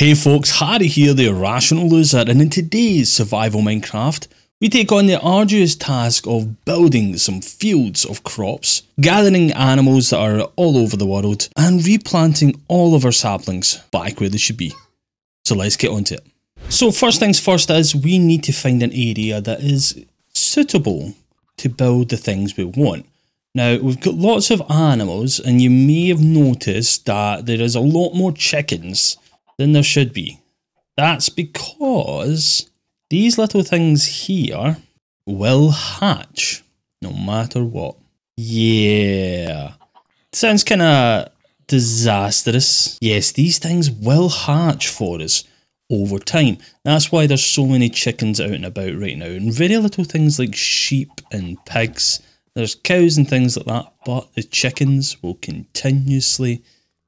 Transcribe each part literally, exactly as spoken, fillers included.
Hey folks, Harry here, the Irrational Loser, and in today's Survival Minecraft, we take on the arduous task of building some fields of crops, gathering animals that are all over the world, and replanting all of our saplings back where they should be. So let's get on to it. So first things first is we need to find an area that is suitable to build the things we want. Now, we've got lots of animals, and you may have noticed that there is a lot more chickens than there should be. That's because these little things here will hatch no matter what. Yeah. Sounds kind of disastrous. Yes, these things will hatch for us over time. That's why there's so many chickens out and about right now, and very little things like sheep and pigs. There's cows and things like that, but the chickens will continuously,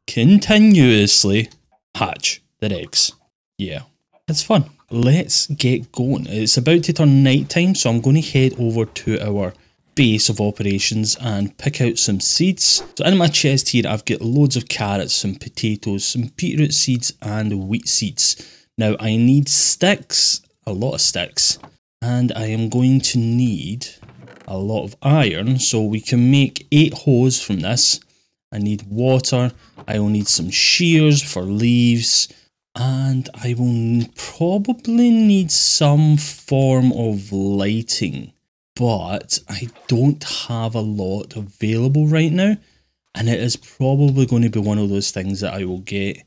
continuously hatch their eggs. Yeah, it's fun. Let's get going. It's about to turn night time, so I'm going to head over to our base of operations and pick out some seeds. So in my chest here, I've got loads of carrots, some potatoes, some beetroot seeds and wheat seeds. Now I need sticks, a lot of sticks, and I am going to need a lot of iron, so we can make eight hoes from this. I need water, I will need some shears for leaves, and I will probably need some form of lighting, but I don't have a lot available right now, and it is probably going to be one of those things that I will get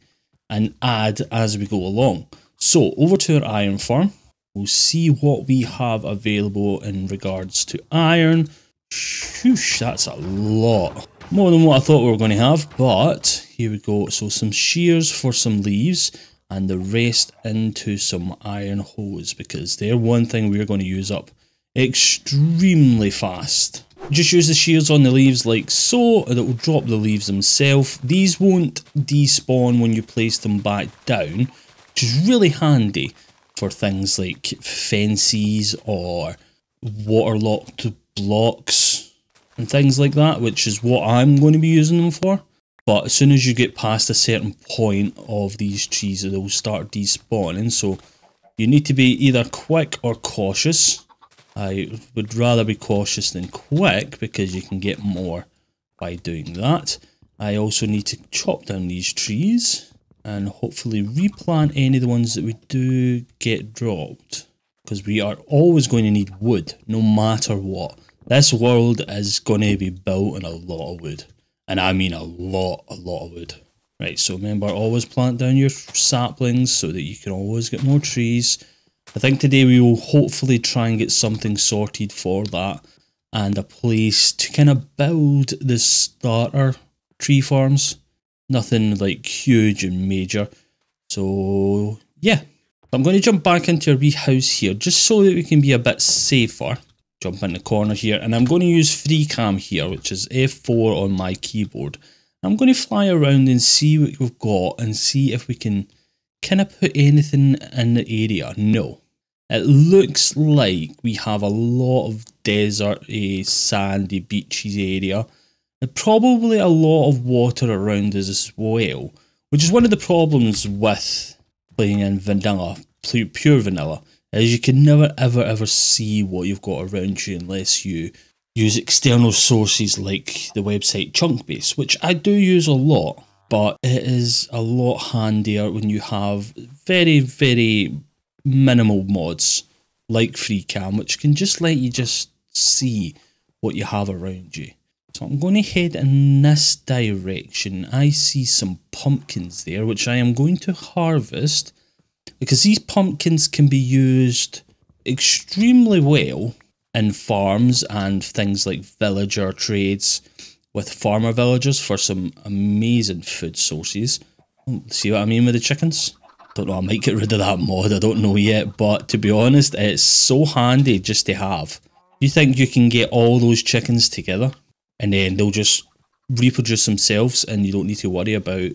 and add as we go along. So over to our iron farm, we'll see what we have available in regards to iron. Shoosh, that's a lot. More than what I thought we were going to have, but here we go. So some shears for some leaves and the rest into some iron hoes, because they're one thing we're going to use up extremely fast. Just use the shears on the leaves like so, and it will drop the leaves themselves. These won't despawn when you place them back down, which is really handy for things like fences or waterlogged blocks and things like that, which is what I'm going to be using them for. But as soon as you get past a certain point of these trees, they'll start despawning, so you need to be either quick or cautious. I would rather be cautious than quick, because you can get more by doing that. I also need to chop down these trees and hopefully replant any of the ones that we do get dropped, because we are always going to need wood, no matter what. This world is going to be built in a lot of wood. And I mean a lot, a lot of wood. Right, so remember, always plant down your saplings so that you can always get more trees. I think today we will hopefully try and get something sorted for that, and a place to kind of build the starter tree farms. Nothing like huge and major. So, yeah. I'm going to jump back into a wee house here just so that we can be a bit safer. Jump in the corner here, and I'm going to use free cam here, which is F four on my keyboard. I'm going to fly around and see what we've got and see if we can kind of put anything in the area. No, it looks like we have a lot of desert, a sandy beaches area, and probably a lot of water around us as well, which is one of the problems with playing in vanilla, pure vanilla. As you can never ever ever see what you've got around you unless you use external sources like the website Chunkbase, which I do use a lot, but it is a lot handier when you have very, very minimal mods like FreeCam, which can just let you just see what you have around you. So I'm going to head in this direction. I see some pumpkins there, which I am going to harvest, because these pumpkins can be used extremely well in farms and things like villager trades with farmer villagers for some amazing food sources. See what I mean with the chickens? Don't know, I might get rid of that mod, I don't know yet, but to be honest, it's so handy just to have. You think you can get all those chickens together and then they'll just reproduce themselves and you don't need to worry about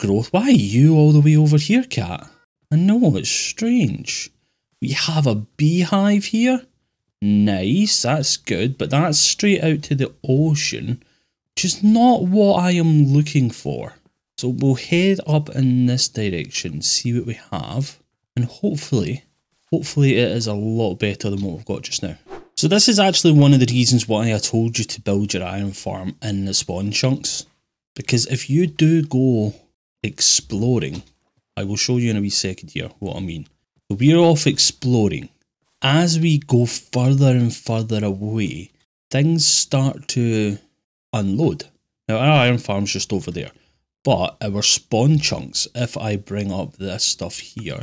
growth. Why are you all the way over here, cat? I know, it's strange. We have a beehive here. Nice, that's good, but that's straight out to the ocean, which is not what I am looking for. So we'll head up in this direction, see what we have, and hopefully, hopefully it is a lot better than what we've got just now. So this is actually one of the reasons why I told you to build your iron farm in the spawn chunks, because if you do go exploring, I will show you in a wee second here what I mean. So we're off exploring. As we go further and further away, things start to unload. Now our iron farm's just over there, but our spawn chunks, if I bring up this stuff here,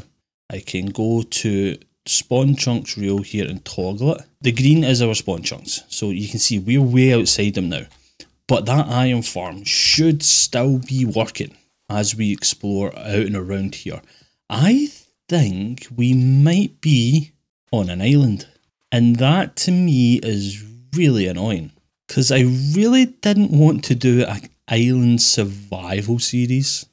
I can go to spawn chunks reel here and toggle it. The green is our spawn chunks, so you can see we're way outside them now. But that iron farm should still be working as we explore out and around here. I think we might be on an island, and that to me is really annoying, because I really didn't want to do an island survival series.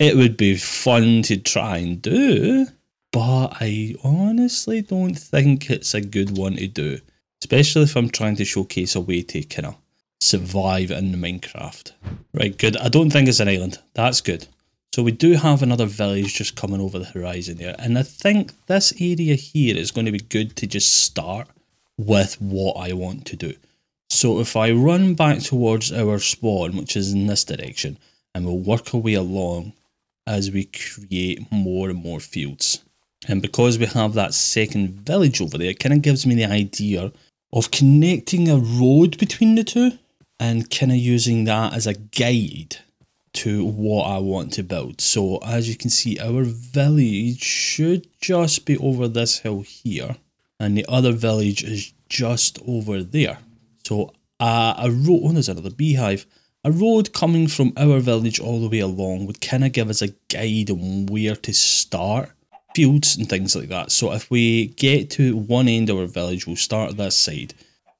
It would be fun to try and do, but I honestly don't think it's a good one to do, especially if I'm trying to showcase a way to kind of survive in Minecraft. Right, good. I don't think it's an island. That's good. So we do have another village just coming over the horizon there, and I think this area here is going to be good to just start with what I want to do. So if I run back towards our spawn, which is in this direction, and we'll work our way along as we create more and more fields. And because we have that second village over there, it kind of gives me the idea of connecting a road between the two and kind of using that as a guide to what I want to build. So as you can see, our village should just be over this hill here, and the other village is just over there. So uh, a road, oh, there's another beehive. A road coming from our village all the way along would kind of give us a guide on where to start fields and things like that. So if we get to one end of our village, we'll start this side.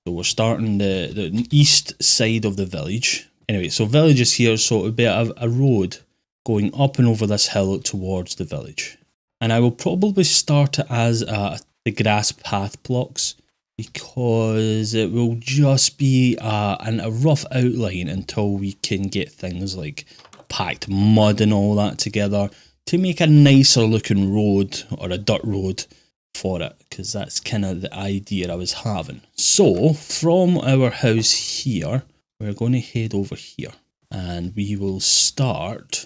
So we're starting the, the east side of the village. Anyway, so village is here, so it would be a, a road going up and over this hill towards the village. And I will probably start it as uh, the grass path blocks, because it will just be uh, an, a rough outline until we can get things like packed mud and all that together to make a nicer looking road, or a dirt road for it, because that's kind of the idea I was having. So from our house here, we're going to head over here, and we will start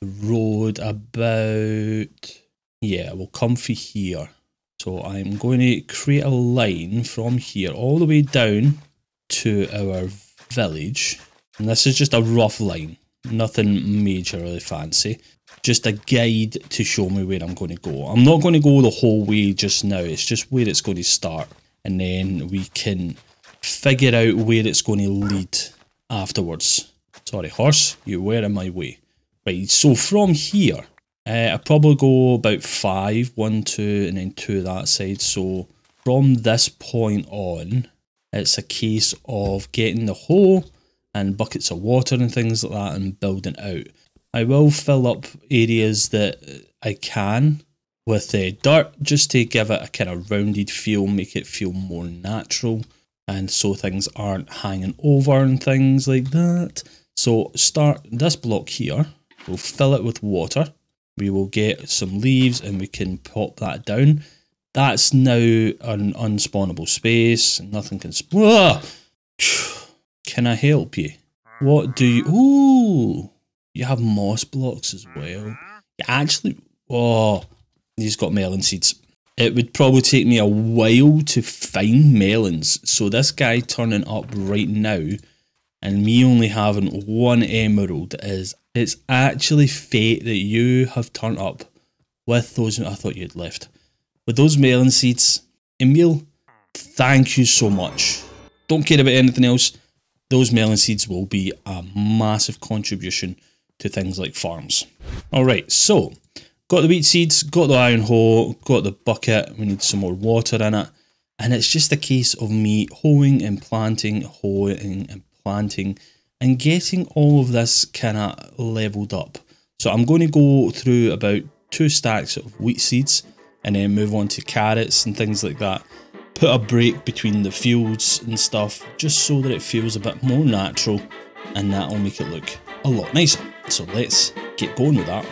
the road about, yeah, we'll come through here. So I'm going to create a line from here all the way down to our village, and this is just a rough line, nothing majorly fancy. Just a guide to show me where I'm going to go. I'm not going to go the whole way just now. It's just where it's going to start, and then we can figure out where it's going to lead afterwards. Sorry, horse, you were in my way. Right, so from here, uh, I'll probably go about five, one, two, and then two that side. So from this point on, it's a case of getting the hoe and buckets of water and things like that and building out. I will fill up areas that I can with the dirt just to give it a kind of rounded feel, make it feel more natural, and so things aren't hanging over and things like that. So start this block here, we'll fill it with water, we will get some leaves and we can pop that down. That's now an unspawnable space, nothing can spawn. Can I help you? What do you, ooh! You have moss blocks as well. You actually, oh, he's got melon seeds. It would probably take me a while to find melons. So this guy turning up right now and me only having one emerald is, it's actually fate that you have turned up with those, I thought you'd left. With those melon seeds, Emil, thank you so much. Don't care about anything else. Those melon seeds will be a massive contribution to things like farms. All right, so got the wheat seeds, got the iron hoe, got the bucket, we need some more water in it, and it's just a case of me hoeing and planting, hoeing and planting, and getting all of this kind of leveled up. So I'm going to go through about two stacks of wheat seeds and then move on to carrots and things like that. Put a break between the fields and stuff just so that it feels a bit more natural, and that'll make it look a lot nicer. So let's get going with that.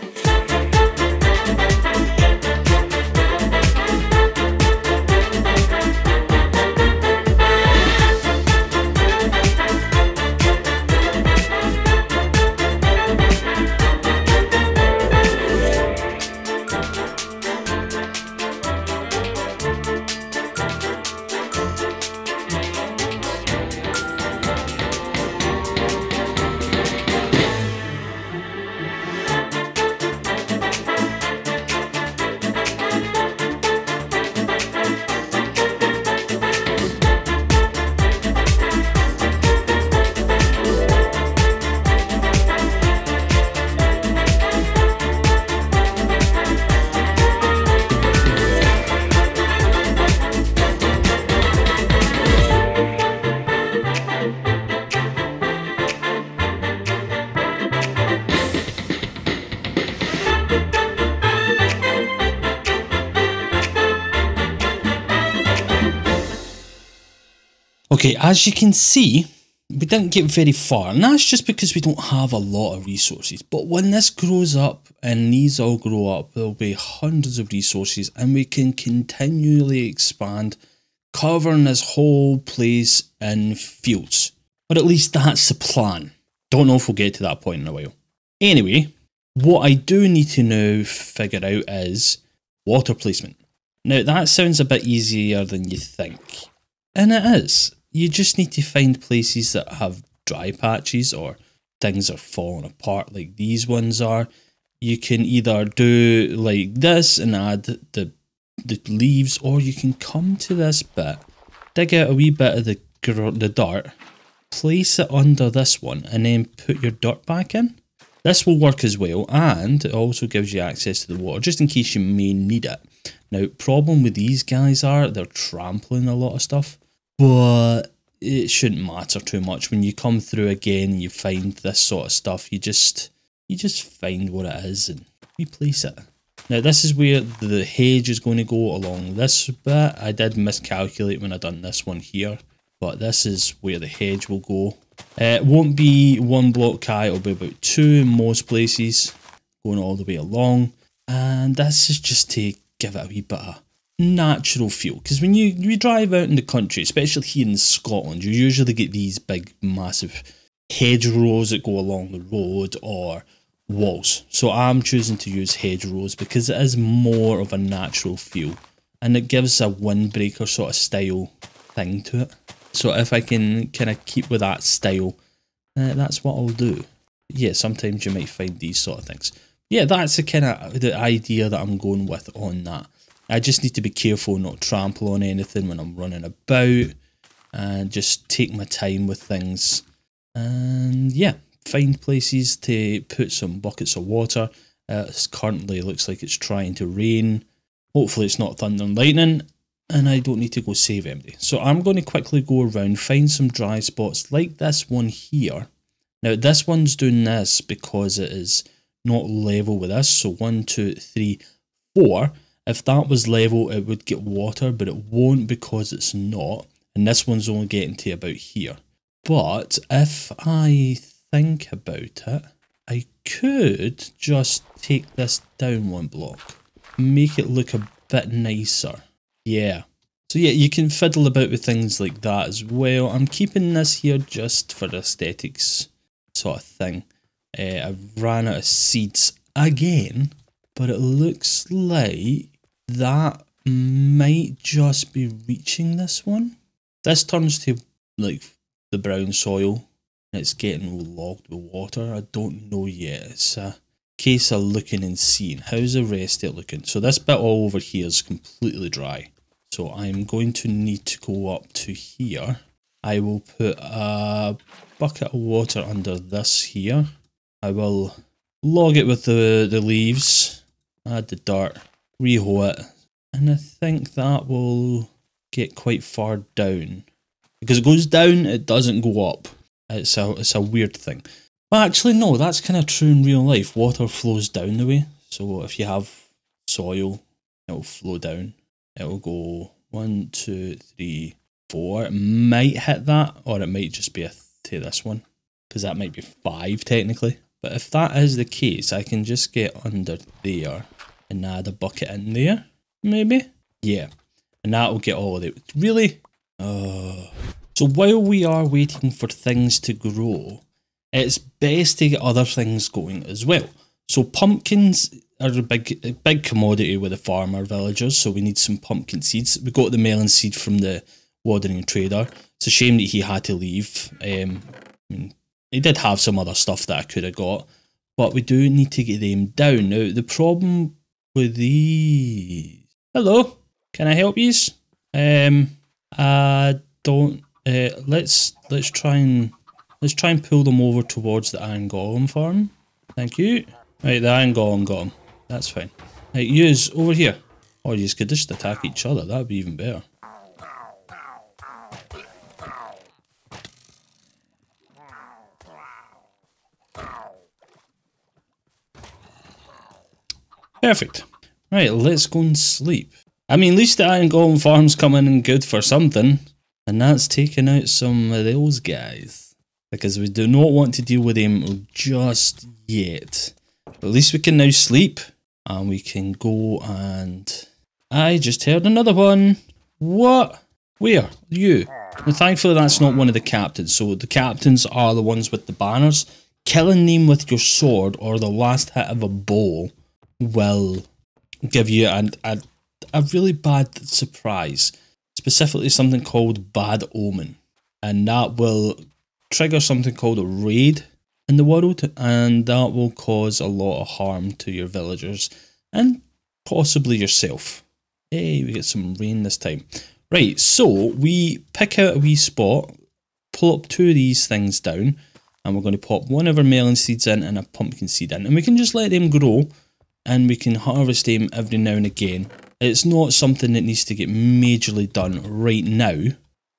Okay, as you can see, we didn't get very far, and that's just because we don't have a lot of resources. But when this grows up and these all grow up, there'll be hundreds of resources, and we can continually expand, covering this whole place in fields. But at least that's the plan. Don't know if we'll get to that point in a while. Anyway, what I do need to now figure out is water placement. Now, that sounds a bit easier than you think, and it is. You just need to find places that have dry patches or things are falling apart like these ones are. You can either do like this and add the, the leaves, or you can come to this bit, dig out a wee bit of the, the dirt, place it under this one, and then put your dirt back in. This will work as well, and it also gives you access to the water just in case you may need it. Now, problem with these guys are they're trampling a lot of stuff. But it shouldn't matter too much. When you come through again and you find this sort of stuff, you just you just find what it is and replace it. Now, this is where the hedge is going to go along this bit. I did miscalculate when I done this one here, but this is where the hedge will go. Uh, it won't be one block high, it'll be about two in most places, going all the way along. And this is just to give it a wee bit of natural feel, because when you, you drive out in the country, especially here in Scotland, you usually get these big massive hedgerows that go along the road or walls. So I'm choosing to use hedgerows because it is more of a natural feel, and it gives a windbreaker sort of style thing to it. So if I can kind of keep with that style, uh, that's what I'll do. Yeah, sometimes you might find these sort of things. Yeah, that's the kind of the idea that I'm going with on that. I just need to be careful not trample on anything when I'm running about, and just take my time with things, and yeah, find places to put some buckets of water. Uh, it's currently looks like it's trying to rain. Hopefully it's not thunder and lightning, and I don't need to go save anybody. So I'm going to quickly go around, find some dry spots like this one here. Now, this one's doing this because it is not level with us, so one, two, three, four. If that was level, it would get water, but it won't because it's not. And this one's only getting to about here. But if I think about it, I could just take this down one block, make it look a bit nicer. Yeah. So yeah, you can fiddle about with things like that as well. I'm keeping this here just for aesthetics sort of thing. Uh, I've ran out of seeds again, but it looks like that might just be reaching this one. This turns to like the brown soil, and it's getting logged with water. I don't know yet. It's a case of looking and seeing. How's the rest of it looking? So this bit all over here is completely dry, so I'm going to need to go up to here. I will put a bucket of water under this here. I will log it with the, the leaves, add the dirt, rehoe it, and I think that will get quite far down. Because it goes down, it doesn't go up. It's a, it's a weird thing. Well, actually no, that's kind of true in real life. Water flows down the way, so if you have soil, it'll flow down. It'll go one, two, three, four. It might hit that, or it might just be a, to this one, because that might be five technically. But if that is the case, I can just get under there and add a bucket in there, maybe? Yeah, and that'll get all of it. Really? Oh. So while we are waiting for things to grow, it's best to get other things going as well. So pumpkins are a big, a big commodity with the farmer villagers, so we need some pumpkin seeds. We got the melon seed from the watering trader. It's a shame that he had to leave. Um, I mean, he did have some other stuff that I could have got, but we do need to get them down. Now, the problem with these... Hello, can I help yous? Um, I don't... Uh, let's let's try and... Let's try and pull them over towards the Iron Golem farm. Thank you. Right, the Iron Golem got him. That's fine. Right, yous, over here. Oh, yous could just attack each other. That would be even better. Perfect. Right, let's go and sleep. I mean, at least the Iron Golem farm's coming in good for something. And that's taking out some of those guys, because we do not want to deal with them just yet. But at least we can now sleep, and we can go and... I just heard another one! What? Where? You? Now, thankfully that's not one of the captains, so the captains are the ones with the banners. Killing them with your sword or the last hit of a bow will give you a, a, a really bad surprise. Specifically something called Bad Omen, and that will trigger something called a raid in the world, and that will cause a lot of harm to your villagers and possibly yourself. Hey, we get some rain this time. Right, so we pick out a wee spot, pull up two of these things down, and we're going to pop one of our melon seeds in and a pumpkin seed in, and we can just let them grow, and we can harvest them every now and again. It's not something that needs to get majorly done right now,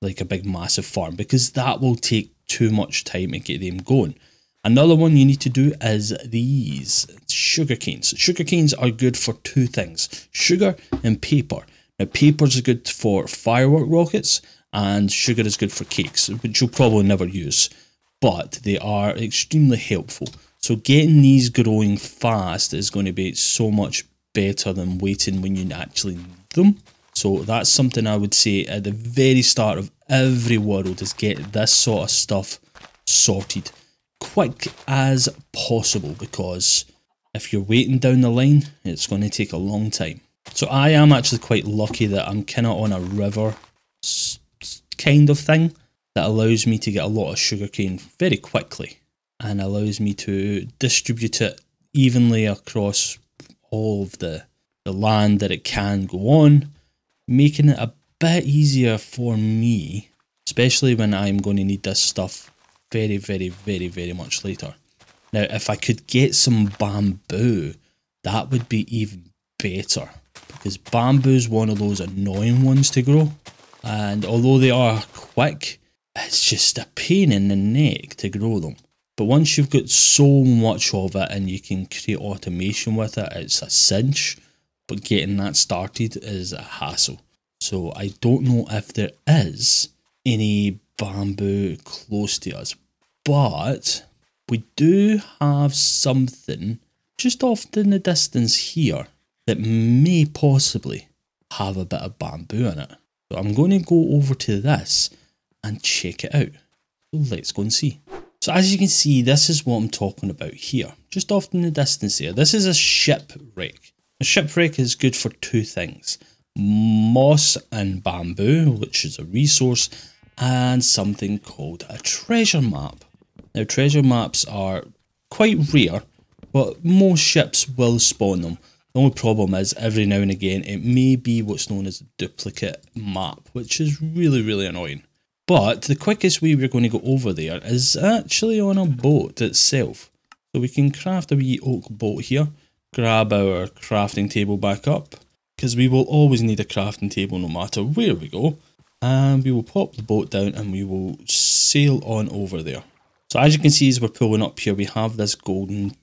like a big massive farm, because that will take too much time to get them going. Another one you need to do is these sugar canes. Sugar canes are good for two things, sugar and paper. Now, paper's good for firework rockets, and sugar is good for cakes, which you'll probably never use, but they are extremely helpful. So getting these growing fast is going to be so much better than waiting when you actually need them. So that's something I would say at the very start of every world, is get this sort of stuff sorted quick as possible, because if you're waiting down the line, it's going to take a long time. So I am actually quite lucky that I'm kind of on a river kind of thing that allows me to get a lot of sugarcane very quickly and allows me to distribute it evenly across all of the, the land that it can go on, making it a bit easier for me, especially when I'm going to need this stuff very, very, very, very much later. Now, if I could get some bamboo, that would be even better, because bamboo is one of those annoying ones to grow, and although they are quick, it's just a pain in the neck to grow them. But once you've got so much of it and you can create automation with it, it's a cinch, but getting that started is a hassle. So I don't know if there is any bamboo close to us, but we do have something just off in the distance here that may possibly have a bit of bamboo in it. So I'm going to go over to this and check it out. So let's go and see. So as you can see, this is what I'm talking about here, just off in the distance here. This is a shipwreck. A shipwreck is good for two things: moss and bamboo, which is a resource, and something called a treasure map. Now, treasure maps are quite rare, but most ships will spawn them. The only problem is, every now and again, it may be what's known as a duplicate map, which is really, really annoying. But the quickest way we're going to go over there is actually on a boat itself. So we can craft a wee oak boat here, grab our crafting table back up, because we will always need a crafting table no matter where we go. And we will pop the boat down and we will sail on over there. So as you can see, as we're pulling up here, we have this golden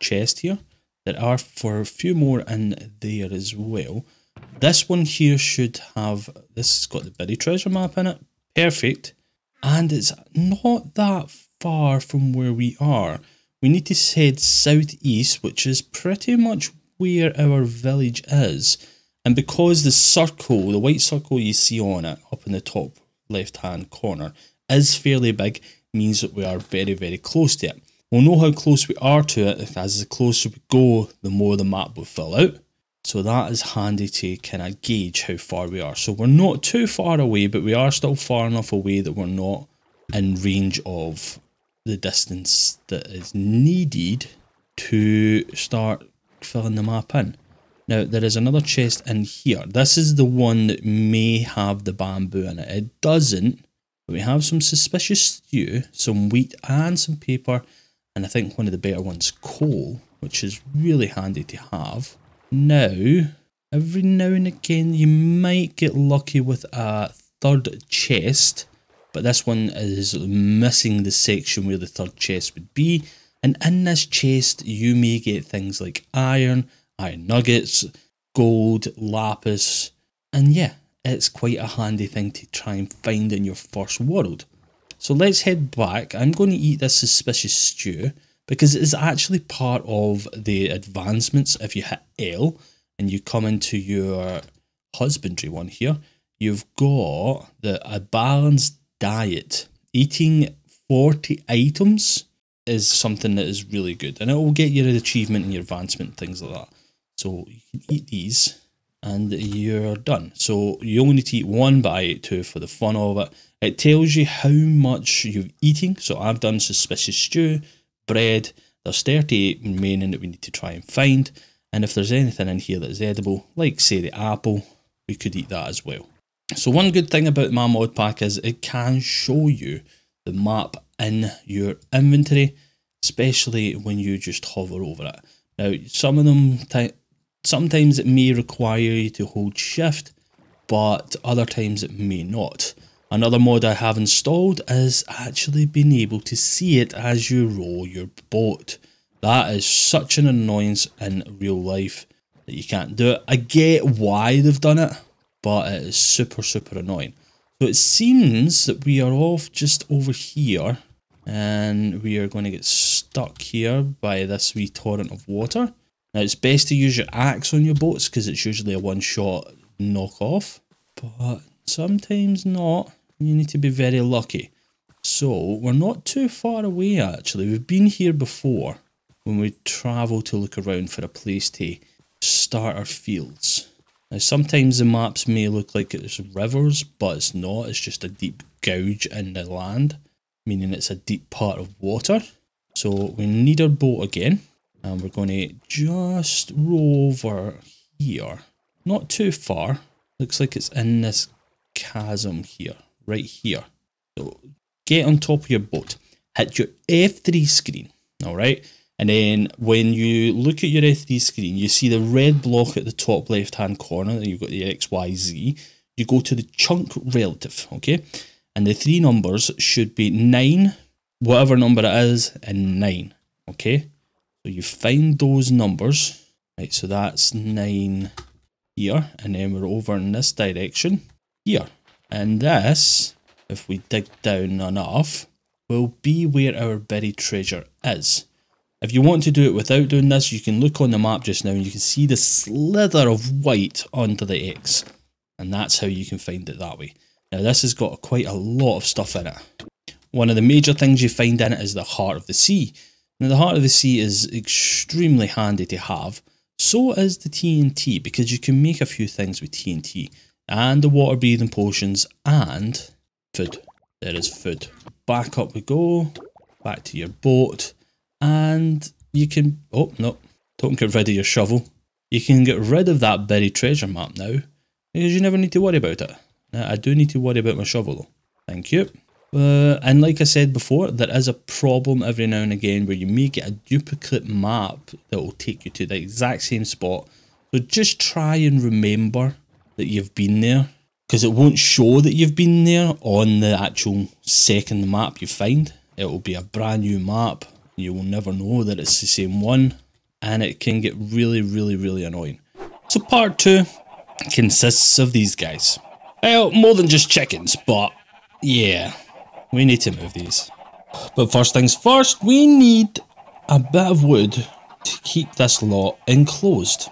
chest here. There are for a few more in there as well. This one here should have, this has got the buried treasure map in it. Perfect. And it's not that far from where we are. We need to head southeast, which is pretty much where our village is. And because the circle, the white circle you see on it, up in the top left-hand corner, is fairly big, means that we are very, very close to it. We'll know how close we are to it, if as the closer we go, the more the map will fill out. So that is handy to kind of gauge how far we are. So we're not too far away, but we are still far enough away that we're not in range of the distance that is needed to start filling the map in. Now, there is another chest in here. This is the one that may have the bamboo in it. It doesn't, but we have some suspicious stew, some wheat and some paper, and I think one of the better ones, coal, which is really handy to have. Now, every now and again, you might get lucky with a third chest, but this one is missing the section where the third chest would be. And in this chest, you may get things like iron, iron nuggets, gold, lapis, and yeah, it's quite a handy thing to try and find in your first world. So let's head back. I'm going to eat this suspicious stew because it is actually part of the advancements. If you hit L and you come into your husbandry one here, you've got the a balanced diet. Eating forty items is something that is really good, and it will get you an achievement and your advancement, things like that. So you can eat these and you're done. So you only need to eat one, but I ate two for the fun of it. It tells you how much you've eaten. So I've done suspicious stew, bread. There's thirty-eight remaining that we need to try and find. And if there's anything in here that is edible, like say the apple, we could eat that as well. So one good thing about my mod pack is it can show you the map in your inventory, especially when you just hover over it. Now, some of them, sometimes it may require you to hold shift, but other times it may not. Another mod I have installed is actually being able to see it as you roll your boat. That is such an annoyance in real life that you can't do it. I get why they've done it, but it is super, super annoying. So it seems that we are off just over here, and we are going to get stuck here by this wee torrent of water. Now, it's best to use your axe on your boats because it's usually a one-shot knockoff, but sometimes not. You need to be very lucky. So we're not too far away, actually. We've been here before when we travel to look around for a place to start our fields. Now, sometimes the maps may look like it's rivers, but it's not. It's just a deep gouge in the land, meaning it's a deep part of water. So we need our boat again, and we're going to just row over here. Not too far. Looks like it's in this chasm here, right here. So get on top of your boat. Hit your F three screen, all right? And then when you look at your F three screen, you see the red block at the top left-hand corner, and you've got the X, Y, Z. You go to the chunk relative, okay? And the three numbers should be nine, whatever number it is, and nine, okay? So you find those numbers. Right, so that's nine here, and then we're over in this direction here. And this, if we dig down enough, will be where our buried treasure is. If you want to do it without doing this, you can look on the map just now and you can see the slither of white under the X. And that's how you can find it that way. Now, this has got quite a lot of stuff in it. One of the major things you find in it is the Heart of the Sea. Now, the Heart of the Sea is extremely handy to have. So is the T N T, because you can make a few things with T N T. And the water breathing potions and food. There is food. Back up we go. Back to your boat. And you can, oh no, don't get rid of your shovel. You can get rid of that buried treasure map now, because you never need to worry about it. Now, I do need to worry about my shovel though. Thank you. Uh, and like I said before, there is a problem every now and again where you may get a duplicate map that will take you to the exact same spot. So just try and remember that you've been there, because it won't show that you've been there on the actual second map you find. It will be a brand new map. You will never know that it's the same one, and it can get really, really, really annoying. So part two consists of these guys. Well, more than just chickens, but yeah, we need to move these. But first things first, we need a bit of wood to keep this lot enclosed.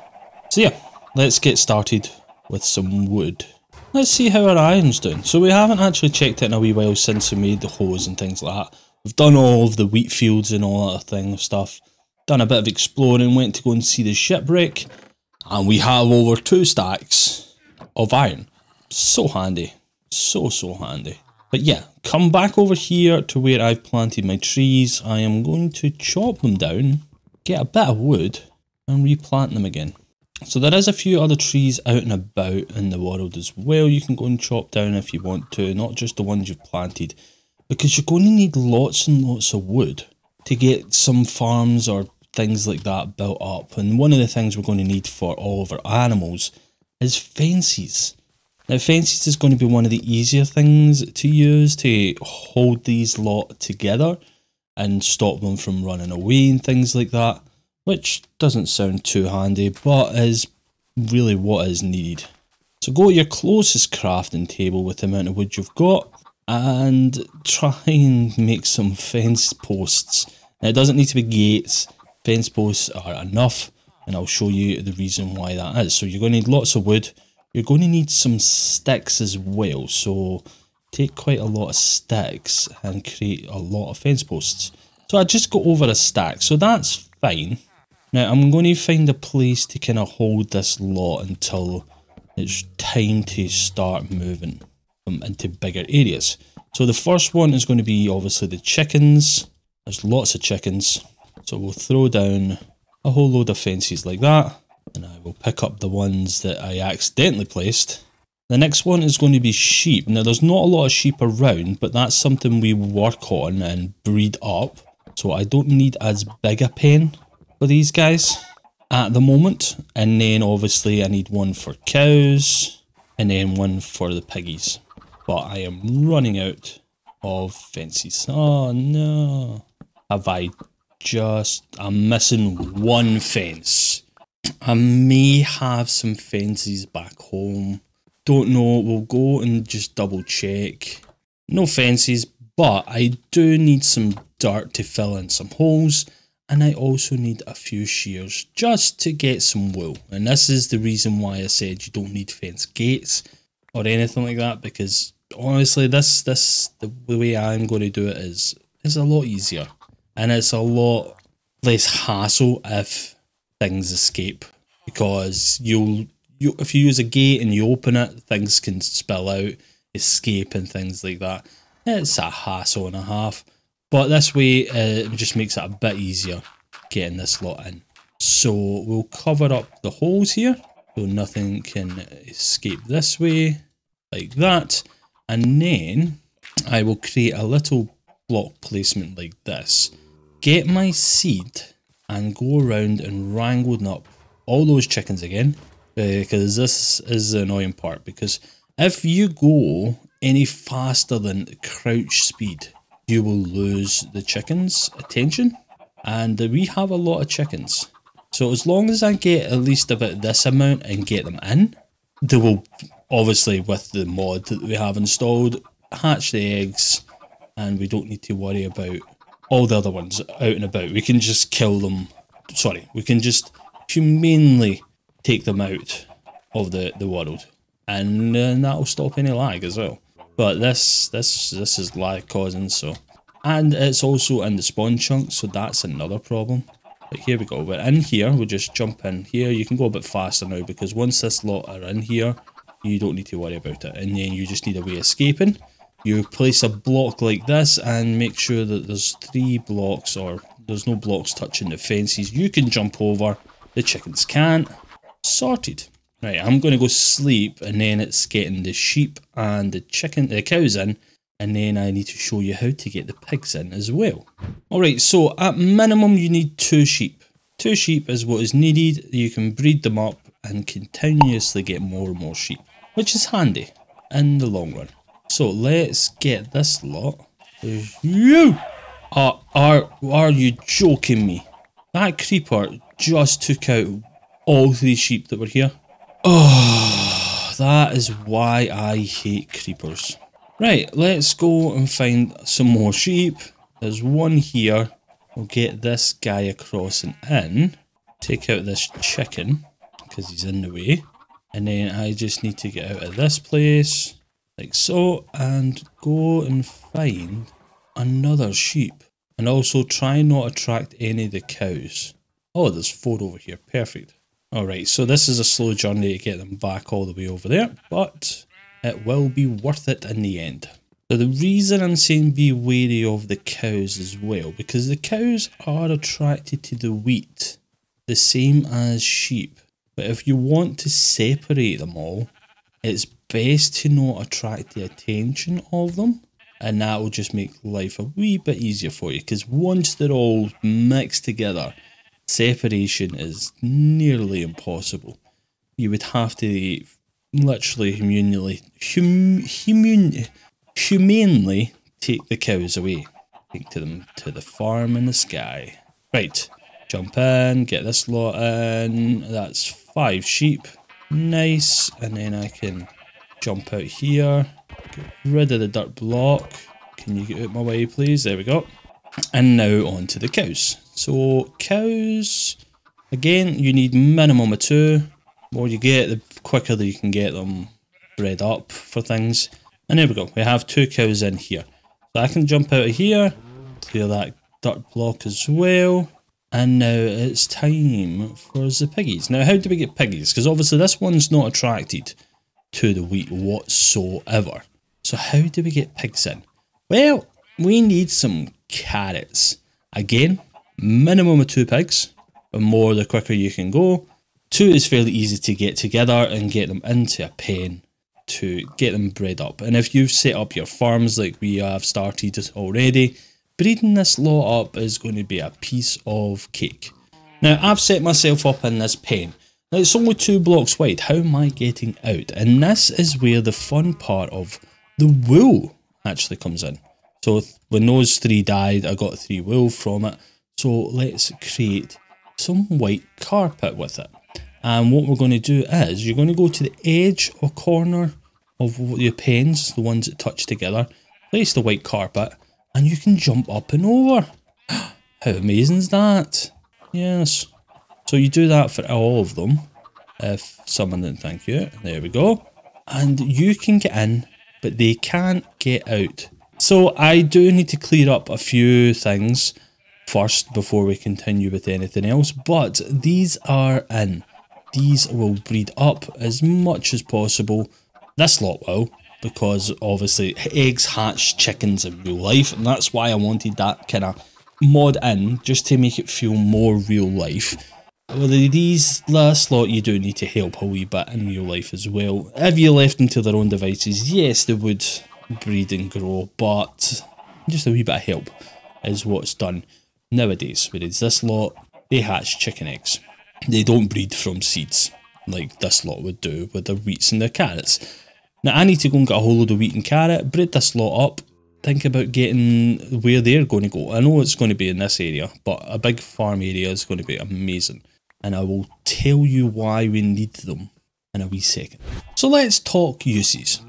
So yeah, let's get started with some wood. Let's see how our iron's doing. So we haven't actually checked it in a wee while since we made the hose and things like that. We've done all of the wheat fields and all that thing of stuff. Done a bit of exploring, went to go and see the shipwreck. And we have over two stacks of iron. So handy. So, so handy. But yeah, come back over here to where I've planted my trees. I am going to chop them down, get a bit of wood, and replant them again. So there is a few other trees out and about in the world as well. You can go and chop down if you want to, not just the ones you've planted. Because you're going to need lots and lots of wood to get some farms or things like that built up. And one of the things we're going to need for all of our animals is fences. Now fences is going to be one of the easier things to use to hold these lot together and stop them from running away and things like that. Which doesn't sound too handy, but is really what is needed. So go to your closest crafting table with the amount of wood you've got and try and make some fence posts. Now it doesn't need to be gates. Fence posts are enough, and I'll show you the reason why that is. So you're going to need lots of wood. You're going to need some sticks as well, so take quite a lot of sticks and create a lot of fence posts. So I just got over a stack, so that's fine. Now I'm going to find a place to kind of hold this lot until it's time to start moving them into bigger areas. So the first one is going to be obviously the chickens. There's lots of chickens. So we'll throw down a whole load of fences like that, and I will pick up the ones that I accidentally placed. The next one is going to be sheep. Now there's not a lot of sheep around, but that's something we work on and breed up. So I don't need as big a pen for these guys at the moment. And then obviously I need one for cows and then one for the piggies. But I am running out of fences. Oh no. Have I... Just, I'm missing one fence. I may have some fences back home. Don't know, we'll go and just double check. No fences, but I do need some dirt to fill in some holes. And I also need a few shears just to get some wool. And this is the reason why I said you don't need fence gates or anything like that. Because honestly, this, this the way I'm going to do it is, is a lot easier. And it's a lot less hassle if things escape, because you'll you if you use a gate and you open it, things can spill out, escape and things like that. It's a hassle and a half, but this way uh, it just makes it a bit easier getting this lot in. So we'll cover up the holes here so nothing can escape this way, like that, and then I will create a little block placement like this. Get my seed and go around and wrangle up all those chickens again, because this is the annoying part, because if you go any faster than crouch speed, you will lose the chickens' attention, and we have a lot of chickens. So as long as I get at least about this amount and get them in, they will obviously, with the mod that we have installed, hatch the eggs, and we don't need to worry about all the other ones out and about. We can just kill them. Sorry, we can just humanely take them out of the, the world. And, and that'll stop any lag as well. But this this this is lag causing, so. And it's also in the spawn chunk, so that's another problem. But here we go, we're in here, we'll just jump in here. You can go a bit faster now, because once this lot are in here, you don't need to worry about it. And then you just need a way of escaping. You place a block like this and make sure that there's three blocks, or there's no blocks touching the fences. You can jump over, the chickens can't. Sorted. Right, I'm going to go sleep, and then it's getting the sheep and the chicken, the cows in, and then I need to show you how to get the pigs in as well. Alright, so at minimum you need two sheep. Two sheep is what is needed. You can breed them up and continuously get more and more sheep, which is handy in the long run. So let's get this lot. You are, are are you joking me? That creeper just took out all three sheep that were here. Oh, that is why I hate creepers. Right, let's go and find some more sheep. There's one here. We'll get this guy across and in. Take out this chicken, because he's in the way. And then I just need to get out of this place, like so, and go and find another sheep. And also try not to attract any of the cows. Oh, there's four over here. Perfect. Alright, so this is a slow journey to get them back all the way over there, but it will be worth it in the end. So the reason I'm saying be wary of the cows as well, because the cows are attracted to the wheat, the same as sheep. But if you want to separate them all, it's best to not attract the attention of them. And that will just make life a wee bit easier for you, because once they're all mixed together, separation is nearly impossible. You would have to literally humanely, hum, humun, humanely take the cows away. Take to them to the farm in the sky. Right, jump in, get this lot in. That's five sheep. Nice, and then I can jump out here. Get rid of the dirt block. Can you get out my way, please? There we go. And now on to the cows. So cows, again, you need minimum of two. The more you get, the quicker that you can get them bred up for things. And there we go. We have two cows in here. So I can jump out of here, clear that dirt block as well. And now it's time for the piggies. Now, how do we get piggies? Because obviously this one's not attracted to the wheat whatsoever. So how do we get pigs in? Well, we need some carrots. Again, minimum of two pigs. The more, the quicker you can go. Two is fairly easy to get together and get them into a pen to get them bred up. And if you've set up your farms like we have started already, breeding this lot up is going to be a piece of cake. Now, I've set myself up in this pen. Now, it's only two blocks wide. How am I getting out? And this is where the fun part of the wool actually comes in. So when those three died, I got three wool from it. So let's create some white carpet with it. And what we're going to do is you're going to go to the edge or corner of your pens, the ones that touch together, place the white carpet, and you can jump up and over. How amazing is that? Yes. So you do that for all of them, if someone didn't thank you, there we go. And you can get in, but they can't get out. So I do need to clear up a few things first before we continue with anything else, but these are in. These will breed up as much as possible. This lot will, because obviously eggs hatch chickens in real life, and that's why I wanted that kind of mod in, just to make it feel more real life. Well, these last lot you do need to help a wee bit in real life as well. If you left them to their own devices, yes, they would breed and grow, but just a wee bit of help is what's done nowadays. Whereas this lot, they hatch chicken eggs. They don't breed from seeds like this lot would do with their wheats and their carrots. Now, I need to go and get a whole load of wheat and carrot, breed this lot up, think about getting where they're going to go. I know it's going to be in this area, but a big farm area is going to be amazing. And I will tell you why we need them in a wee second. So let's talk uses.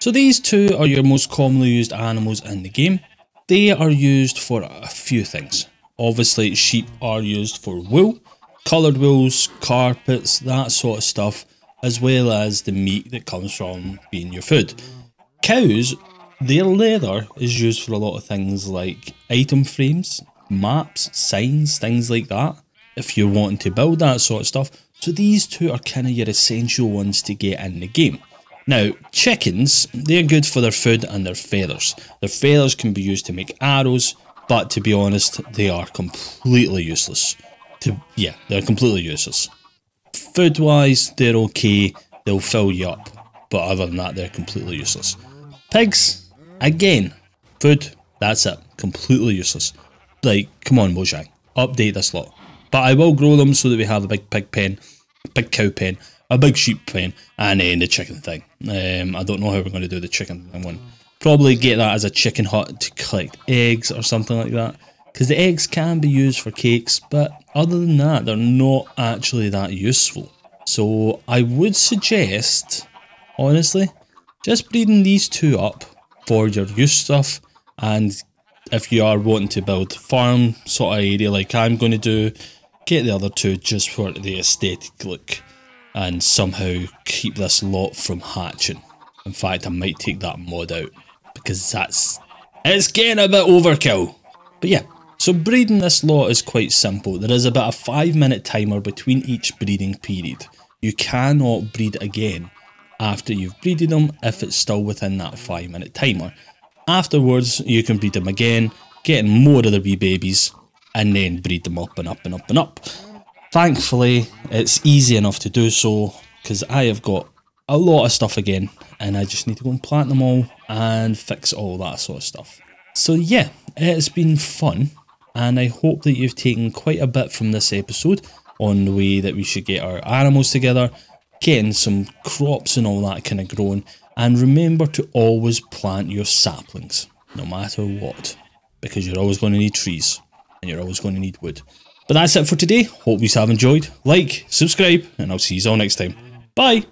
So these two are your most commonly used animals in the game. They are used for a few things. Obviously, sheep are used for wool, coloured wools, carpets, that sort of stuff, as well as the meat that comes from being your food. Cows, their leather is used for a lot of things like item frames, maps, signs, things like that, if you're wanting to build that sort of stuff. So these two are kind of your essential ones to get in the game. Now, chickens, they're good for their food and their feathers. Their feathers can be used to make arrows, but to be honest, they are completely useless. To, yeah, they're completely useless. Food-wise, they're okay, they'll fill you up, but other than that, they're completely useless. Pigs, again, food, that's it, completely useless. Like, come on, Mojang, update this lot. But I will grow them so that we have a big pig pen, big cow pen, a big sheep pen, and then the chicken thing. Um, I don't know how we're going to do the chicken one. Probably get that as a chicken hut to collect eggs or something like that. Because the eggs can be used for cakes, but other than that, they're not actually that useful. So I would suggest, honestly, just breeding these two up for your use stuff and if you are wanting to build farm sort of area like I'm going to do, get the other two just for the aesthetic look and somehow keep this lot from hatching. In fact, I might take that mod out because that's, it's getting a bit overkill. But yeah, so breeding this lot is quite simple. There is about a five minute timer between each breeding period. You cannot breed again after you've breeded them if it's still within that five minute timer. Afterwards, you can breed them again, getting more of the wee babies, and then breed them up and up and up and up. Thankfully, it's easy enough to do so, because I have got a lot of stuff again, and I just need to go and plant them all and fix all that sort of stuff. So yeah, it's been fun, and I hope that you've taken quite a bit from this episode on the way that we should get our animals together, getting some crops and all that kind of growing. And remember to always plant your saplings, no matter what, because you're always going to need trees and you're always going to need wood. But that's it for today. Hope you have enjoyed. Like, subscribe, and I'll see you all next time. Bye!